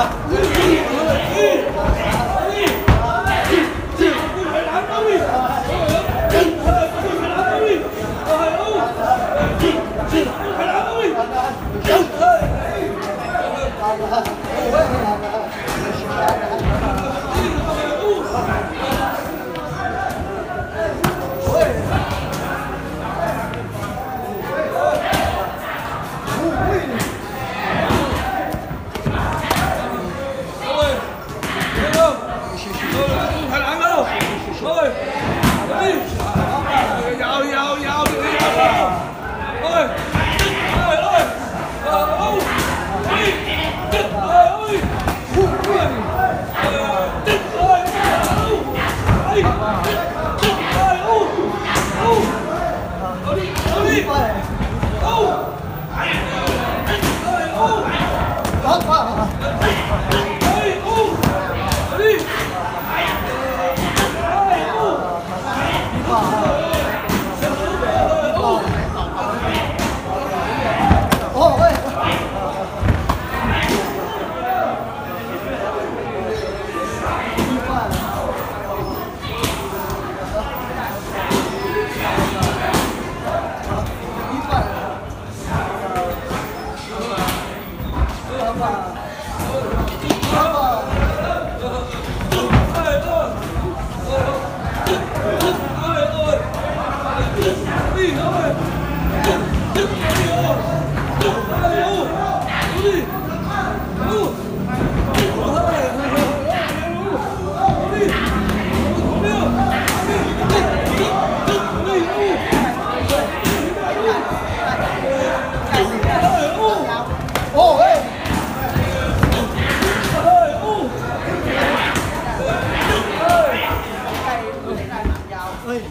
Fight!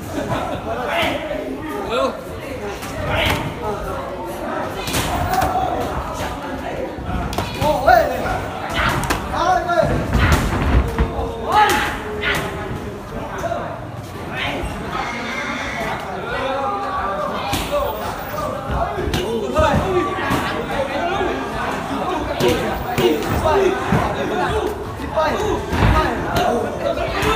Fight!